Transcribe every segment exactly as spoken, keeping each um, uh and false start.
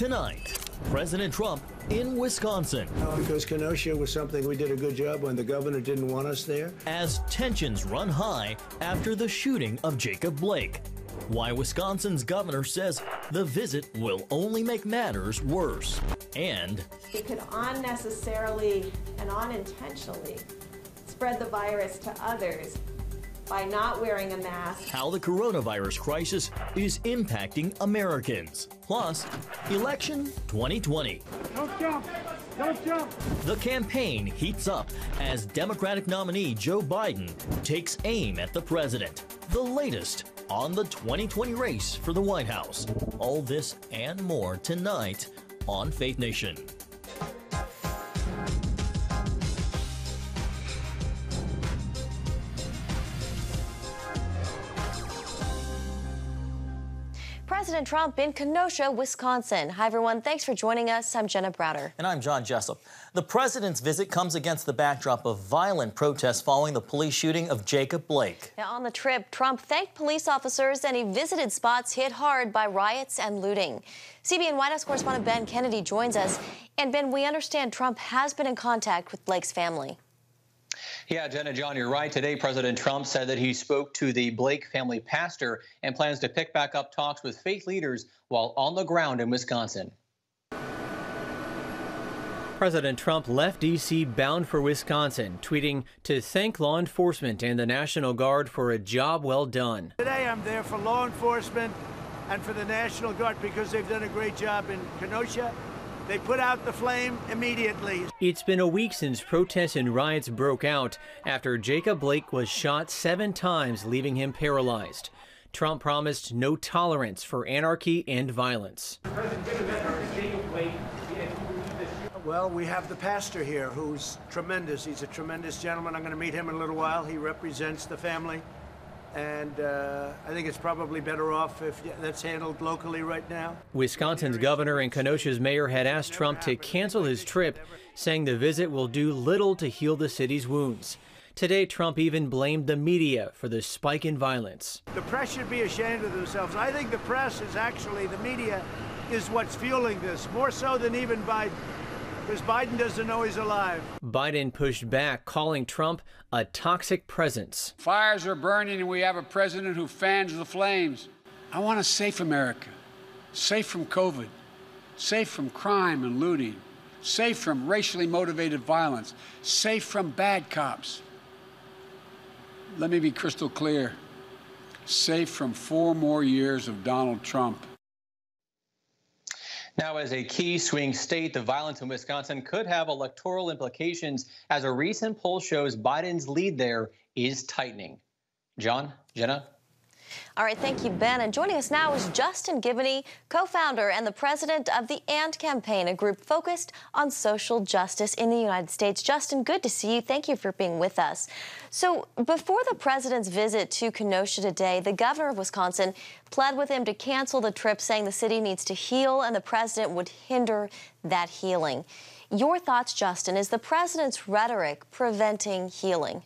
Tonight, President Trump in Wisconsin. Because Kenosha was something we did a good job when the governor didn't want us there. As tensions run high after the shooting of Jacob Blake. Why Wisconsin's governor says the visit will only make matters worse. And it could unnecessarily and unintentionally spread the virus to others by not wearing a mask. How the coronavirus crisis is impacting Americans. Plus, election twenty twenty. Don't jump! Don't jump! The campaign heats up as Democratic nominee Joe Biden takes aim at the president. The latest on the twenty twenty race for the White House. All this and more tonight on Faith Nation. President Trump in Kenosha, Wisconsin. Hi, everyone. Thanks for joining us. I'm Jenna Browder. And I'm John Jessup. The president's visit comes against the backdrop of violent protests following the police shooting of Jacob Blake. Now, on the trip, Trump thanked police officers and he visited spots hit hard by riots and looting. C B N White House correspondent Ben Kennedy joins us. And, Ben, we understand Trump has been in contact with Blake's family. Yeah, Jenna, John, you're right. Today, President Trump said that he spoke to the Blake family pastor and plans to pick back up talks with faith leaders while on the ground in Wisconsin. President Trump left D C bound for Wisconsin, tweeting to thank law enforcement and the National Guard for a job well done. Today, I'm there for law enforcement and for the National Guard because they've done a great job in Kenosha. They put out the flame immediately. It's been a week since protests and riots broke out after Jacob Blake was shot seven times, leaving him paralyzed. Trump promised no tolerance for anarchy and violence. Well, we have the pastor here who's tremendous. He's a tremendous gentleman. I'm going to meet him in a little while. He represents the family. And uh, I think it's probably better off if that's handled locally right now. Wisconsin's governor and Kenosha's mayor had asked Trump to cancel his trip, saying the visit will do little to heal the city's wounds. Today, Trump even blamed the media for the spike in violence. The press should be ashamed of themselves. I think the press is actually, the media is what's fueling this, more so than even Biden, because Biden doesn't know he's alive. Biden pushed back, calling Trump a toxic presence. Fires are burning and we have a president who fans the flames. I want a safe America, safe from COVID, safe from crime and looting, safe from racially motivated violence, safe from bad cops. Let me be crystal clear, safe from four more years of Donald Trump. Now, as a key swing state, the violence in Wisconsin could have electoral implications as a recent poll shows Biden's lead there is tightening. John, Jenna. All right, thank you, Ben. And joining us now is Justin Giboney, co-founder and the president of the AND Campaign, a group focused on social justice in the United States. Justin, good to see you. Thank you for being with us. So before the president's visit to Kenosha today, the governor of Wisconsin pled with him to cancel the trip, saying the city needs to heal and the president would hinder that healing. Your thoughts, Justin, is the president's rhetoric preventing healing?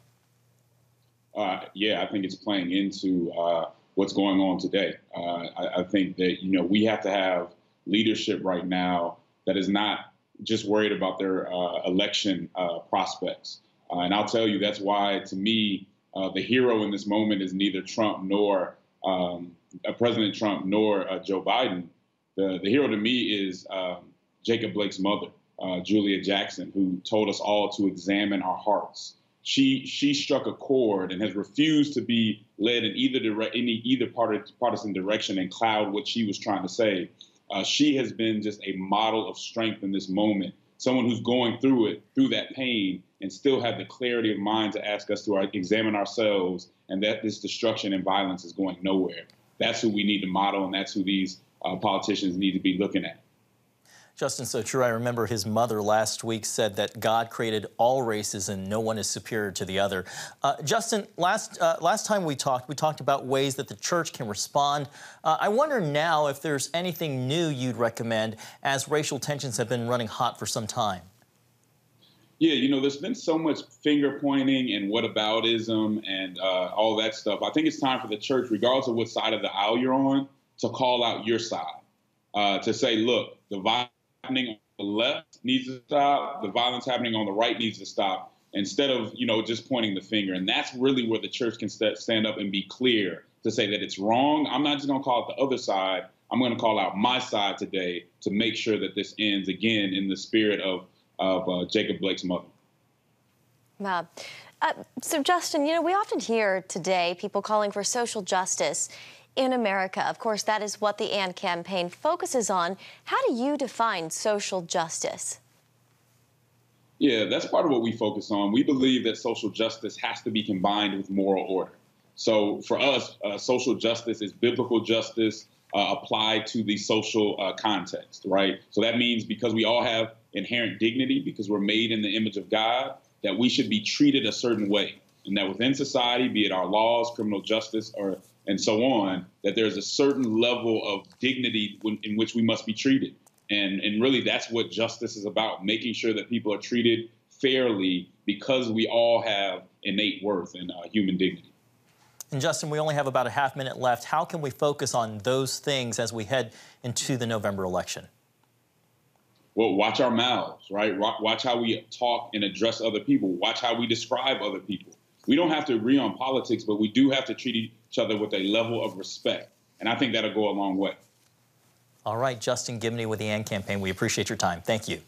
Uh, yeah, I think it's playing into uh, what's going on today. Uh, I, I think that, you know, we have to have leadership right now that is not just worried about their uh, election uh, prospects. Uh, and I'll tell you, that's why, to me, uh, the hero in this moment is neither Trump nor um, uh, President Trump nor uh, Joe Biden. The, the hero to me is um, Jacob Blake's mother, uh, Julia Jackson, who told us all to examine our hearts. She she struck a chord and has refused to be led in either direct any either part partisan direction and cloud what she was trying to say. Uh, she has been just a model of strength in this moment. Someone who's going through it, through that pain, and still had the clarity of mind to ask us to our, examine ourselves, and that this destruction and violence is going nowhere. That's who we need to model, and that's who these uh, politicians need to be looking at. Justin, so true. I remember his mother last week said that God created all races and no one is superior to the other. Uh, Justin, last uh, last time we talked, we talked about ways that the church can respond. Uh, I wonder now if there's anything new you'd recommend as racial tensions have been running hot for some time. Yeah, you know, there's been so much finger pointing and whataboutism and uh, all that stuff. I think it's time for the church, regardless of what side of the aisle you're on, to call out your side, uh, to say, look, The violence happening on the left needs to stop. The violence happening on the right needs to stop. Instead of, you know, just pointing the finger. And that's really where the church can st- stand up and be clear to say that it's wrong. I'm not just going to call it the other side. I'm going to call out my side today to make sure that this ends, again, in the spirit of, of uh, Jacob Blake's mother. Wow. Uh, so, Justin, you know, we often hear today people calling for social justice in America. Of course, that is what the AND campaign focuses on. How do you define social justice? Yeah, that's part of what we focus on. We believe that social justice has to be combined with moral order. So for us, uh, social justice is biblical justice uh, applied to the social uh, context, right? So that means because we all have inherent dignity, because we're made in the image of God, that we should be treated a certain way. And that within society, be it our laws, criminal justice, or and so on, that there's a certain level of dignity when, in which we must be treated. And, and really, that's what justice is about, making sure that people are treated fairly because we all have innate worth and uh, human dignity. And, Justin, we only have about a half minute left. How can we focus on those things as we head into the November election? Well, watch our mouths, right? Watch how we talk and address other people. Watch how we describe other people. We don't have to agree on politics, but we do have to treat each other with a level of respect. And I think that'll go a long way. All right, Justin Giboney with the AND campaign. We appreciate your time. Thank you.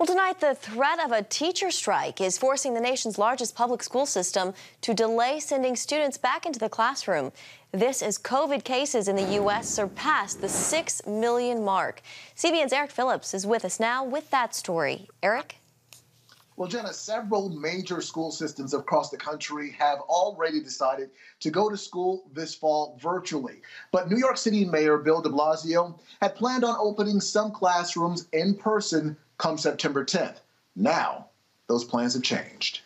Well, tonight, the threat of a teacher strike is forcing the nation's largest public school system to delay sending students back into the classroom. This as COVID cases in the U S surpassed the six million mark. C B N's Eric Phillips is with us now with that story. Eric? Well, Jenna, several major school systems across the country have already decided to go to school this fall virtually. But New York City Mayor Bill de Blasio had planned on opening some classrooms in person come September tenth. Now, those plans have changed.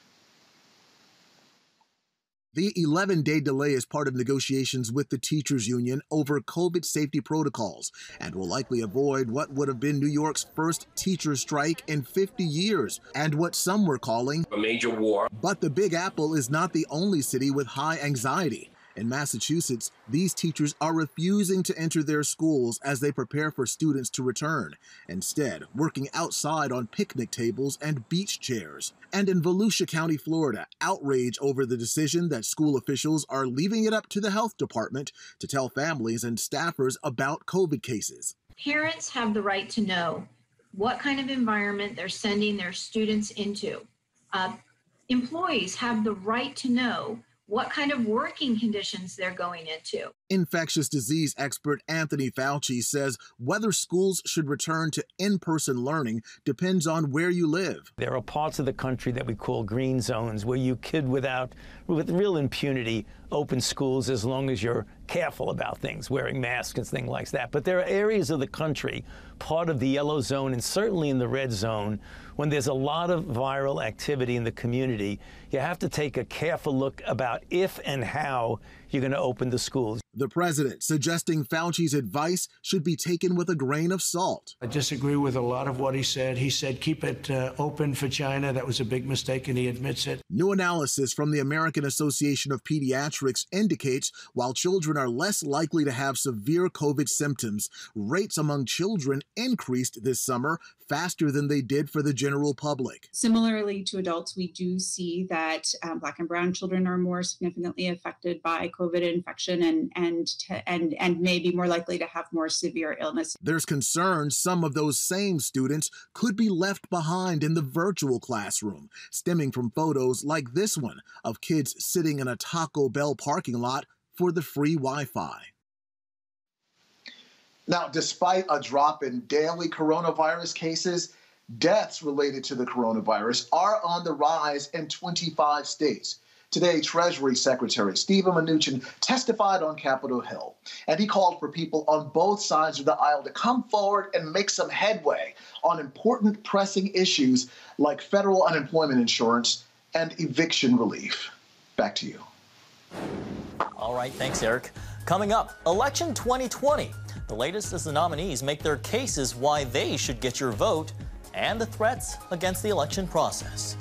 The eleven-day delay is part of negotiations with the teachers union over COVID safety protocols and will likely avoid what would have been New York's first teacher strike in fifty years and what some were calling a major war. But the Big Apple is not the only city with high anxiety. In Massachusetts, these teachers are refusing to enter their schools as they prepare for students to return, instead working outside on picnic tables and beach chairs. And in Volusia County, Florida, outrage over the decision that school officials are leaving it up to the health department to tell families and staffers about COVID cases. Parents have the right to know what kind of environment they're sending their students into. Uh, employees have the right to know what kind of working conditions they're going into. Infectious disease expert Anthony Fauci says whether schools should return to in-person learning depends on where you live. There are parts of the country that we call green zones where you could, without, with real impunity, open schools as long as you're careful about things, wearing masks and things like that. But there are areas of the country, part of the yellow zone and certainly in the red zone, when there's a lot of viral activity in the community, you have to take a careful look about if and how you're going to open the schools. The president suggesting Fauci's advice should be taken with a grain of salt. I disagree with a lot of what he said. He said keep it uh, open for China. That was a big mistake, and he admits it. New analysis from the American Association of Pediatrics indicates while children are less likely to have severe COVID symptoms, rates among children increased this summer faster than they did for the general public. Similarly to adults, we do see that um, Black and brown children are more significantly affected by COVID infection and and, to, and and maybe more likely to have more severe illness. There's concern some of those same students could be left behind in the virtual classroom, stemming from photos like this one of kids sitting in a Taco Bell parking lot for the free Wi-Fi. Now, despite a drop in daily coronavirus cases, deaths related to the coronavirus are on the rise in twenty-five states. Today, Treasury Secretary Steven Mnuchin testified on Capitol Hill, and he called for people on both sides of the aisle to come forward and make some headway on important pressing issues like federal unemployment insurance and eviction relief. Back to you. All right, thanks, Eric. Coming up, Election twenty twenty. The latest as the nominees make their cases why they should get your vote and the threats against the election process.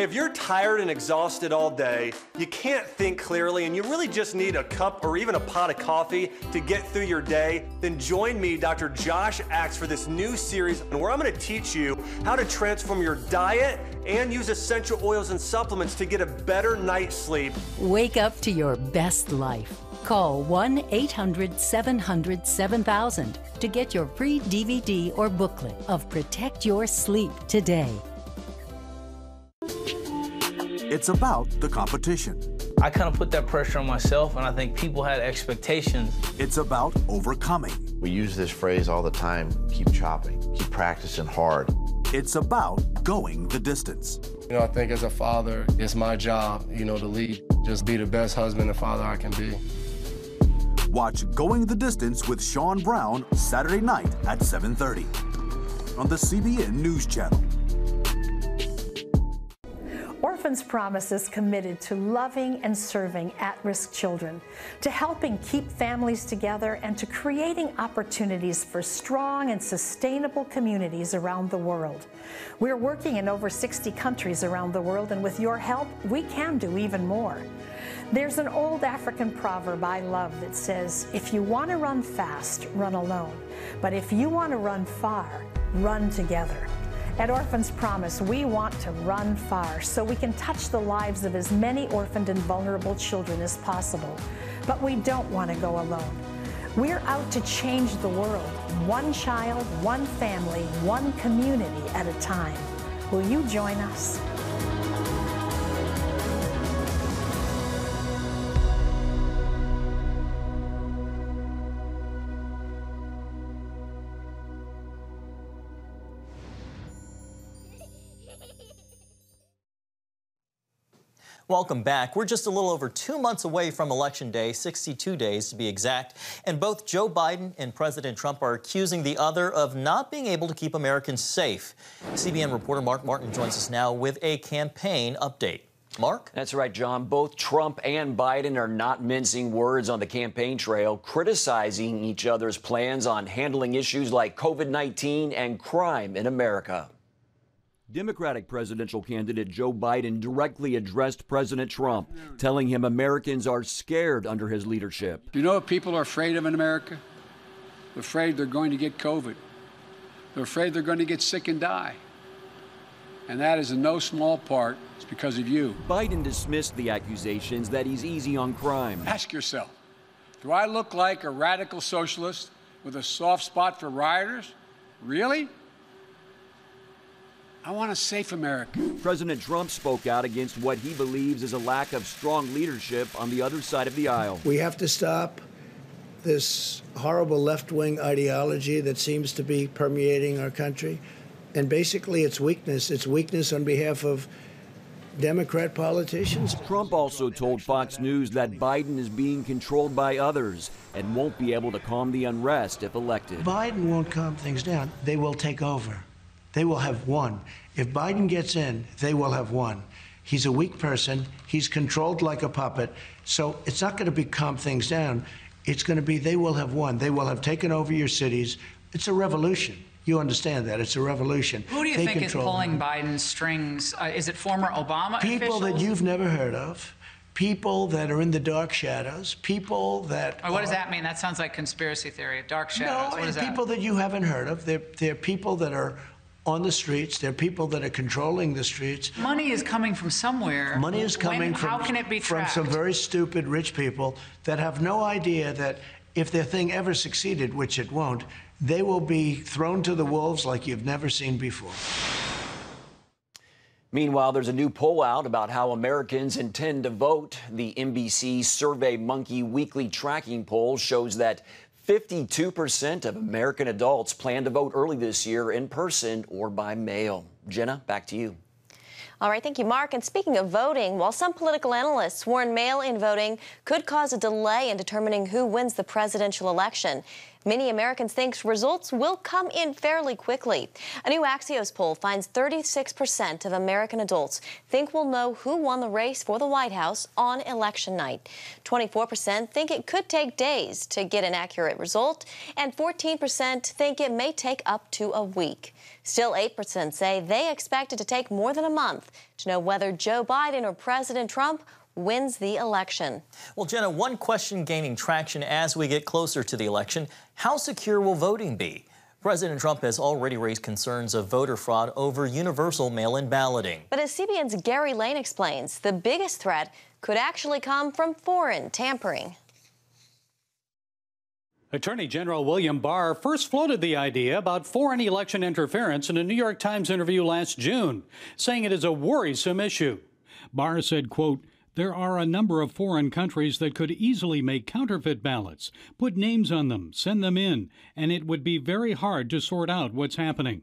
If you're tired and exhausted all day, you can't think clearly, and you really just need a cup or even a pot of coffee to get through your day, then join me, Doctor Josh Axe, for this new series where I'm going to teach you how to transform your diet and use essential oils and supplements to get a better night's sleep. Wake up to your best life. Call one eight hundred seven hundred seven thousand to get your free D V D or booklet of Protect Your Sleep today. It's about the competition. I kind of put that pressure on myself, and I think people had expectations. It's about overcoming. We use this phrase all the time, keep chopping, keep practicing hard. It's about going the distance. You know, I think as a father, it's my job, you know, to lead, just be the best husband and father I can be. Watch Going the Distance with Sean Brown Saturday night at seven thirty on the C B N News Channel. Orphans Promise is committed to loving and serving at-risk children, to helping keep families together, and to creating opportunities for strong and sustainable communities around the world. We're working in over sixty countries around the world, and with your help, we can do even more. There's an old African proverb I love that says, if you want to run fast, run alone. But if you want to run far, run together. At Orphans Promise, we want to run far so we can touch the lives of as many orphaned and vulnerable children as possible. But we don't want to go alone. We're out to change the world, one child, one family, one community at a time. Will you join us? Welcome back. We're just a little over two months away from Election Day, sixty-two days to be exact, and both Joe Biden and President Trump are accusing the other of not being able to keep Americans safe. C B N reporter Mark Martin joins us now with a campaign update. Mark? That's right, John. Both Trump and Biden are not mincing words on the campaign trail, criticizing each other's plans on handling issues like COVID nineteen and crime in America. Democratic presidential candidate Joe Biden directly addressed President Trump, telling him Americans are scared under his leadership. You know what people are afraid of in America? They're afraid they're going to get COVID. They're afraid they're going to get sick and die. And that is in no small part it's because of you. Biden dismissed the accusations that he's easy on crime. Ask yourself, do I look like a radical socialist with a soft spot for rioters? Really? I want a safe America. President Trump spoke out against what he believes is a lack of strong leadership on the other side of the aisle. We have to stop this horrible left-wing ideology that seems to be permeating our country. And basically it's weakness. It's weakness on behalf of Democrat politicians. Trump also told Fox News that Biden is being controlled by others and won't be able to calm the unrest if elected. Biden won't calm things down. They will take over. They will have won. If Biden gets in, they will have won. He's a weak person. He's controlled like a puppet. So it's not going to be calm things down. It's going to be they will have won. They will have taken over your cities. It's a revolution. You understand that. It's a revolution. Who do you think is pulling Biden's strings? Uh, is it former Obama officials? People that you've never heard of. People that are in the dark shadows, people that oh, What does are, that mean? That sounds like conspiracy theory, dark shadows. No, what is people that? that you haven't heard of. They're, they're people that are on the streets. There are people that are controlling the streets. Money is coming from somewhere. Money is coming when, from, how can it be from some very stupid rich people that have no idea that if their thing ever succeeded, which it won't, they will be thrown to the wolves like you've never seen before. Meanwhile, there's a new poll out about how Americans intend to vote. The N B C Survey Monkey weekly tracking poll shows that fifty-two percent of American adults plan to vote early this year in person or by mail. Jenna, back to you. All right, thank you, Mark. And speaking of voting, while some political analysts warn mail-in voting could cause a delay in determining who wins the presidential election, Many Americans think results will come in fairly quickly. A new Axios poll finds thirty-six percent of American adults think we'll know who won the race for the White House on election night. twenty-four percent think it could take days to get an accurate result, and fourteen percent think it may take up to a week. Still, eight percent say they expect it to take more than a month to know whether Joe Biden or President Trump wins the election. Well, Jenna, one question gaining traction as we get closer to the election: how secure will voting be? President Trump has already raised concerns of voter fraud over universal mail-in balloting. But as C B N's Gary Lane explains, the biggest threat could actually come from foreign tampering. Attorney General William Barr first floated the idea about foreign election interference in a New York Times interview last June, saying it is a worrisome issue. Barr said, quote, "There are a number of foreign countries that could easily make counterfeit ballots, put names on them, send them in, and it would be very hard to sort out what's happening."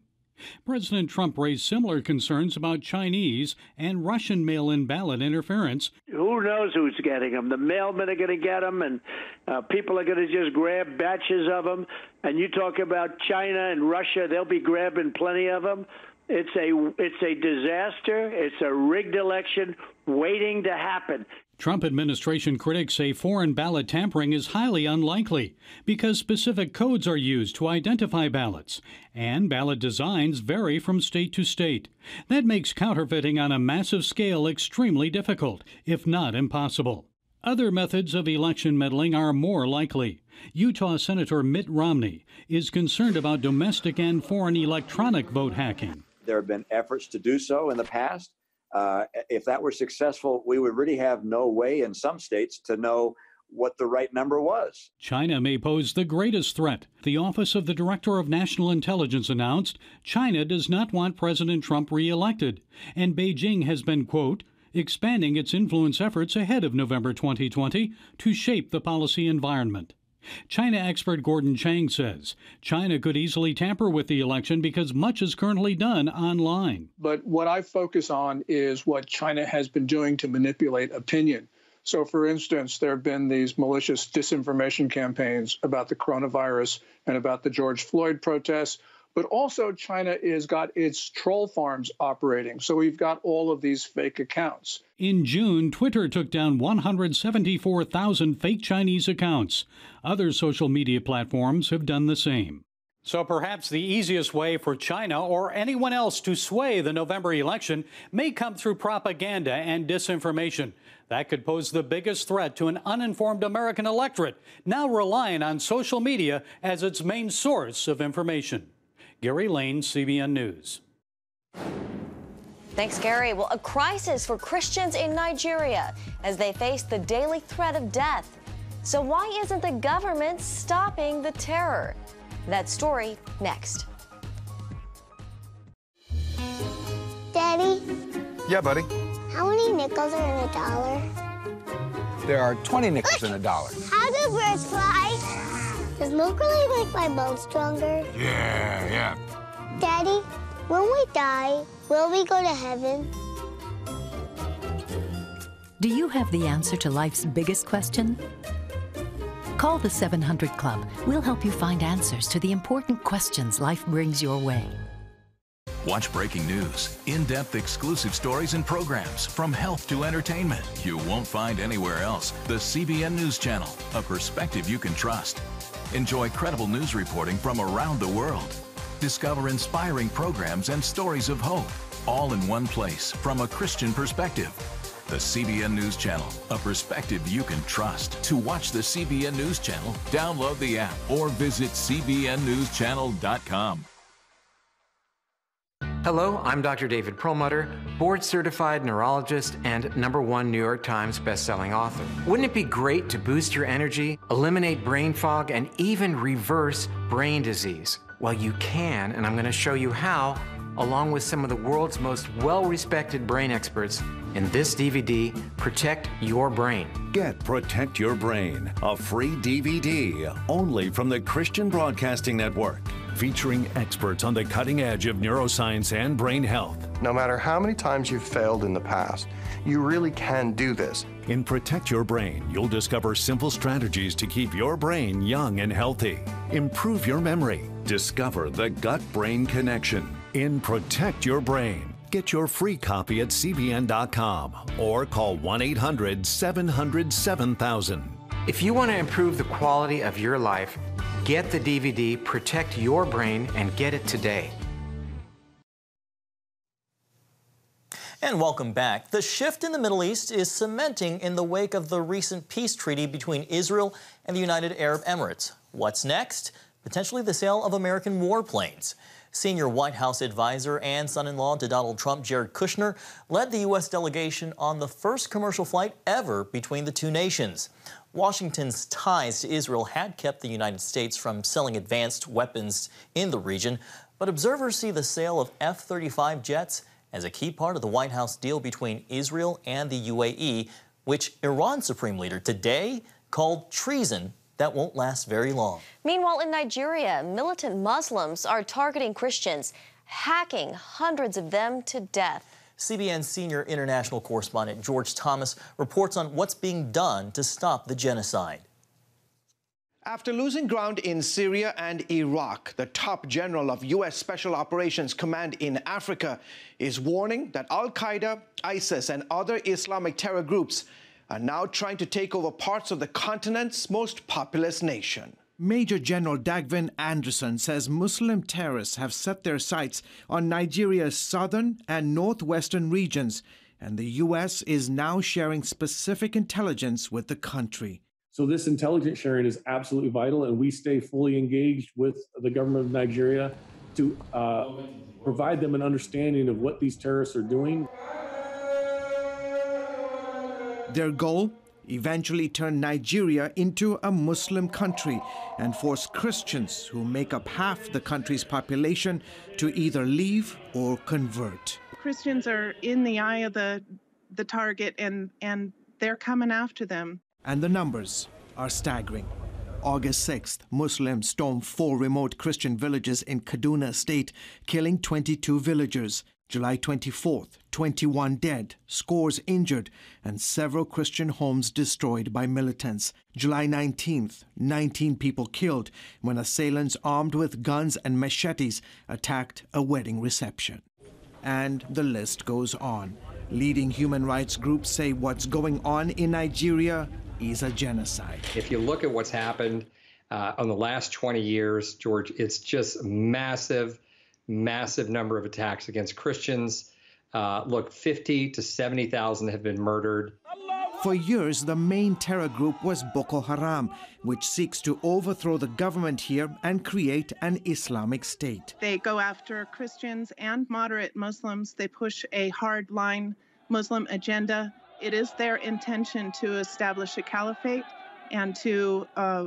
President Trump raised similar concerns about Chinese and Russian mail-in ballot interference. Who knows who's getting them? The mailmen are going to get them, and uh, people are going to just grab batches of them. And you talk about China and Russia, they'll be grabbing plenty of them. It's a, it's a disaster. It's a rigged election waiting to happen. Trump administration critics say foreign ballot tampering is highly unlikely because specific codes are used to identify ballots, and ballot designs vary from state to state. That makes counterfeiting on a massive scale extremely difficult, if not impossible. Other methods of election meddling are more likely. Utah Senator Mitt Romney is concerned about domestic and foreign electronic vote hacking. There have been efforts to do so in the past. Uh, if that were successful, we would really have no way in some states to know what the right number was. China may pose the greatest threat. The Office of the Director of National Intelligence announced China does not want President Trump reelected, and Beijing has been, quote, expanding its influence efforts ahead of November twenty twenty to shape the policy environment. China expert Gordon Chang says China could easily tamper with the election because much is currently done online. But what I focus on is what China has been doing to manipulate opinion. So, for instance, there have been these malicious disinformation campaigns about the coronavirus and about the George Floyd protests. But also China has got its troll farms operating, so we've got all of these fake accounts. In June, Twitter took down one hundred seventy-four thousand fake Chinese accounts. Other social media platforms have done the same. So perhaps the easiest way for China or anyone else to sway the November election may come through propaganda and disinformation. That could pose the biggest threat to an uninformed American electorate, now relying on social media as its main source of information. Gary Lane, C B N News. Thanks, Gary. Well, a crisis for Christians in Nigeria as they face the daily threat of death. So why isn't the government stopping the terror? That story next. Daddy? Yeah, buddy? How many nickels are in a dollar? There are twenty nickels Look, in a dollar. How do birds fly? Does milk really make my bones stronger? Yeah, yeah. Daddy, when we die, will we go to heaven? Do you have the answer to life's biggest question? Call the seven hundred Club. We'll help you find answers to the important questions life brings your way. Watch breaking news, in-depth exclusive stories and programs from health to entertainment. You won't find anywhere else. The C B N News Channel, a perspective you can trust. Enjoy credible news reporting from around the world. Discover inspiring programs and stories of hope, all in one place from a Christian perspective. The C B N News Channel, a perspective you can trust. To watch the C B N News Channel, download the app or visit C B N news channel dot com. Hello, I'm Doctor David Perlmutter, board-certified neurologist and number one New York Times bestselling author. Wouldn't it be great to boost your energy, eliminate brain fog, and even reverse brain disease? Well, you can, and I'm going to show you how, along with some of the world's most well-respected brain experts in this D V D, Protect Your Brain. Get Protect Your Brain, a free D V D only from the Christian Broadcasting Network, featuring experts on the cutting edge of neuroscience and brain health. No matter how many times you've failed in the past, you really can do this. In Protect Your Brain, you'll discover simple strategies to keep your brain young and healthy. Improve your memory. Discover the gut-brain connection. In Protect Your Brain, get your free copy at C B N dot com or call one eight hundred seven hundred seven thousand. If you want to improve the quality of your life, get the D V D, Protect Your Brain, and get it today. And welcome back. The shift in the Middle East is cementing in the wake of the recent peace treaty between Israel and the United Arab Emirates. What's next? Potentially the sale of American warplanes. Senior White House advisor and son-in-law to Donald Trump, Jared Kushner, led the U S delegation on the first commercial flight ever between the two nations. Washington's ties to Israel had kept the United States from selling advanced weapons in the region, but observers see the sale of F thirty-five jets as a key part of the White House deal between Israel and the U A E, which Iran's supreme leader today called treason that won't last very long. Meanwhile, in Nigeria, militant Muslims are targeting Christians, hacking hundreds of them to death. C B N senior international correspondent George Thomas reports on what's being done to stop the genocide. After losing ground in Syria and Iraq, the top general of U S Special Operations Command in Africa is warning that Al-Qaeda, ISIS, and other Islamic terror groups are now trying to take over parts of the continent's most populous nation. Major General Dagvin Anderson says Muslim terrorists have set their sights on Nigeria's southern and northwestern regions, and the U S is now sharing specific intelligence with the country. So this intelligence sharing is absolutely vital, and we stay fully engaged with the government of Nigeria to uh, provide them an understanding of what these terrorists are doing. Their goal? Eventually turn Nigeria into a Muslim country and force Christians, who make up half the country's population, to either leave or convert. Christians are in the eye of the, the target, and, and they're coming after them. And the numbers are staggering. August sixth, Muslims stormed four remote Christian villages in Kaduna State, killing twenty-two villagers. July twenty-fourth, twenty-one dead, scores injured, and several Christian homes destroyed by militants. July nineteenth, nineteen people killed when assailants armed with guns and machetes attacked a wedding reception. And the list goes on. Leading human rights groups say what's going on in Nigeria is a genocide. If you look at what's happened uh, on the last twenty years, George, it's just massive. Massive number of attacks against Christians. Uh, look, fifty to seventy thousand have been murdered. For years, the main terror group was Boko Haram, which seeks to overthrow the government here and create an Islamic state. They go after Christians and moderate Muslims. They push a hardline Muslim agenda. It is their intention to establish a caliphate and to uh,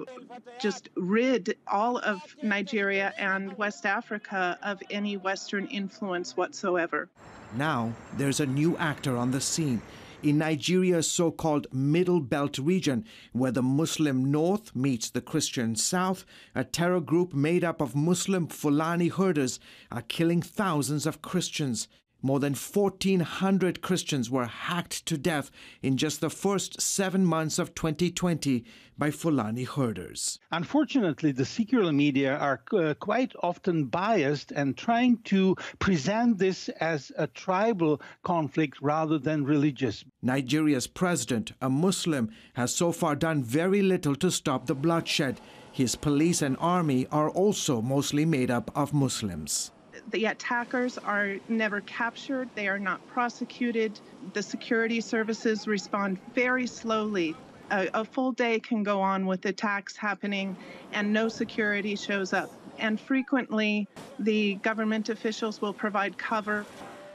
just rid all of Nigeria and West Africa of any Western influence whatsoever. Now there's a new actor on the scene. In Nigeria's so-called Middle Belt region, where the Muslim North meets the Christian South, a terror group made up of Muslim Fulani herders are killing thousands of Christians. More than fourteen hundred Christians were hacked to death in just the first seven months of twenty twenty by Fulani herders. Unfortunately, the secular media are uh, quite often biased and trying to present this as a tribal conflict rather than religious. Nigeria's president, a Muslim, has so far done very little to stop the bloodshed. His police and army are also mostly made up of Muslims. The attackers are never captured. They are not prosecuted. The security services respond very slowly. A, a full day can go on with attacks happening and no security shows up. And frequently, the government officials will provide cover.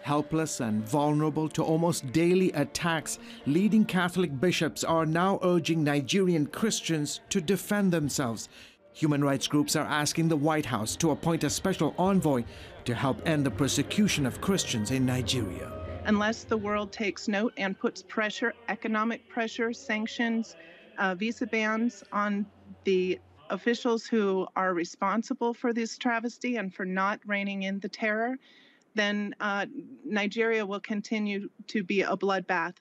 Helpless and vulnerable to almost daily attacks, leading Catholic bishops are now urging Nigerian Christians to defend themselves. Human rights groups are asking the White House to appoint a special envoy to help end the persecution of Christians in Nigeria. Unless the world takes note and puts pressure, economic pressure, sanctions, uh, visa bans on the officials who are responsible for this travesty and for not reining in the terror, then uh, Nigeria will continue to be a bloodbath.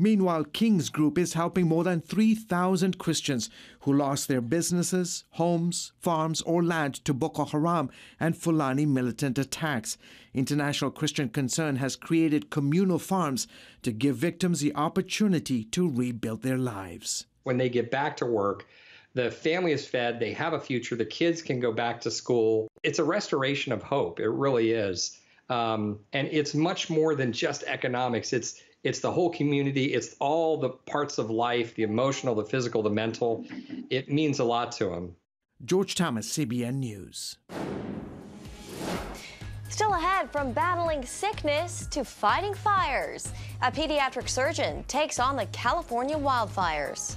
Meanwhile, King's Group is helping more than three thousand Christians who lost their businesses, homes, farms, or land to Boko Haram and Fulani militant attacks. International Christian Concern has created communal farms to give victims the opportunity to rebuild their lives. When they get back to work, the family is fed, they have a future, the kids can go back to school. It's a restoration of hope, it really is. Um, and it's much more than just economics. It's It's the whole community. It's all the parts of life, the emotional, the physical, the mental. It means a lot to him. George Thomas, C B N News. Still ahead, from battling sickness to fighting fires, a pediatric surgeon takes on the California wildfires.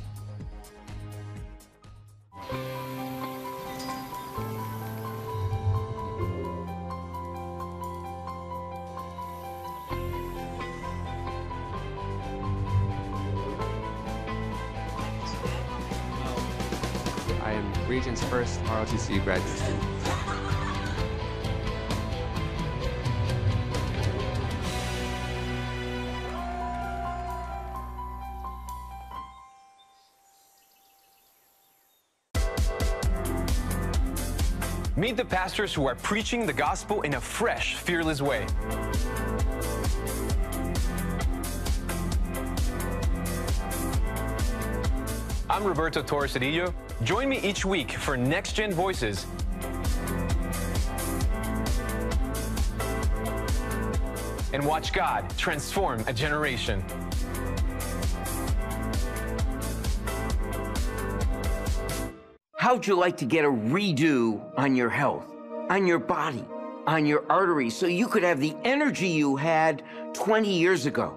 Region's first R O T C graduate student. Meet the pastors who are preaching the gospel in a fresh, fearless way. I'm Roberto Torres Cedillo. Join me each week for Next Gen Voices. And watch God transform a generation. How would you like to get a redo on your health, on your body, on your arteries, so you could have the energy you had twenty years ago?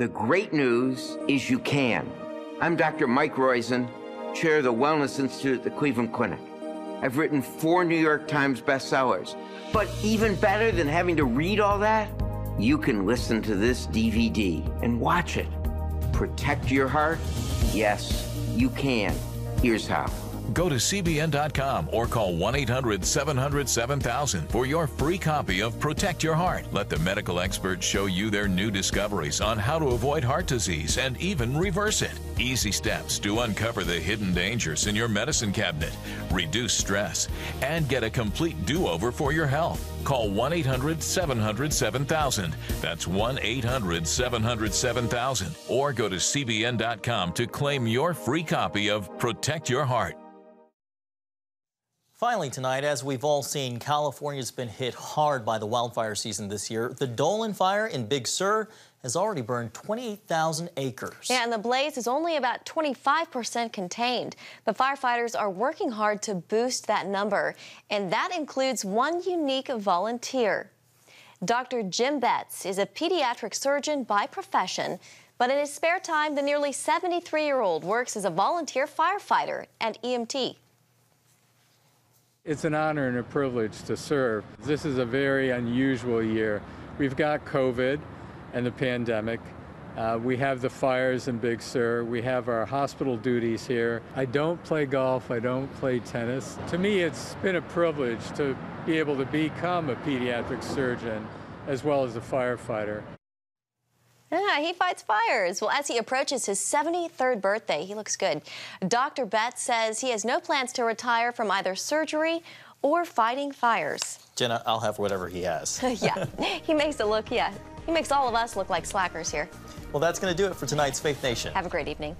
The great news is you can. I'm Doctor Mike Roizen, chair of the Wellness Institute at the Cleveland Clinic. I've written four New York Times bestsellers, but even better than having to read all that, you can listen to this D V D and watch it. Protect your heart? Yes, you can. Here's how. Go to C B N dot com or call one eight hundred seven hundred seven thousand for your free copy of Protect Your Heart. Let the medical experts show you their new discoveries on how to avoid heart disease and even reverse it. Easy steps to uncover the hidden dangers in your medicine cabinet, reduce stress, and get a complete do-over for your health. Call one eight hundred seven hundred seven thousand. That's one eight hundred seven hundred seven thousand. Or go to C B N dot com to claim your free copy of Protect Your Heart. Finally tonight, as we've all seen, California's been hit hard by the wildfire season this year. The Dolan Fire in Big Sur has already burned twenty-eight thousand acres. Yeah, and the blaze is only about twenty-five percent contained. But firefighters are working hard to boost that number, and that includes one unique volunteer. Doctor Jim Betts is a pediatric surgeon by profession, but in his spare time, the nearly seventy-three-year-old works as a volunteer firefighter and E M T. It's an honor and a privilege to serve. This is a very unusual year. We've got COVID and the pandemic. Uh, we have the fires in Big Sur. We have our hospital duties here. I don't play golf. I don't play tennis. To me, it's been a privilege to be able to become a pediatric surgeon as well as a firefighter. Yeah, he fights fires. Well, as he approaches his seventy-third birthday, he looks good. Doctor Betts says he has no plans to retire from either surgery or fighting fires. Jenna, I'll have whatever he has. Yeah, he makes it look, yeah, he makes all of us look like slackers here. Well, that's going to do it for tonight's Faith Nation. Have a great evening.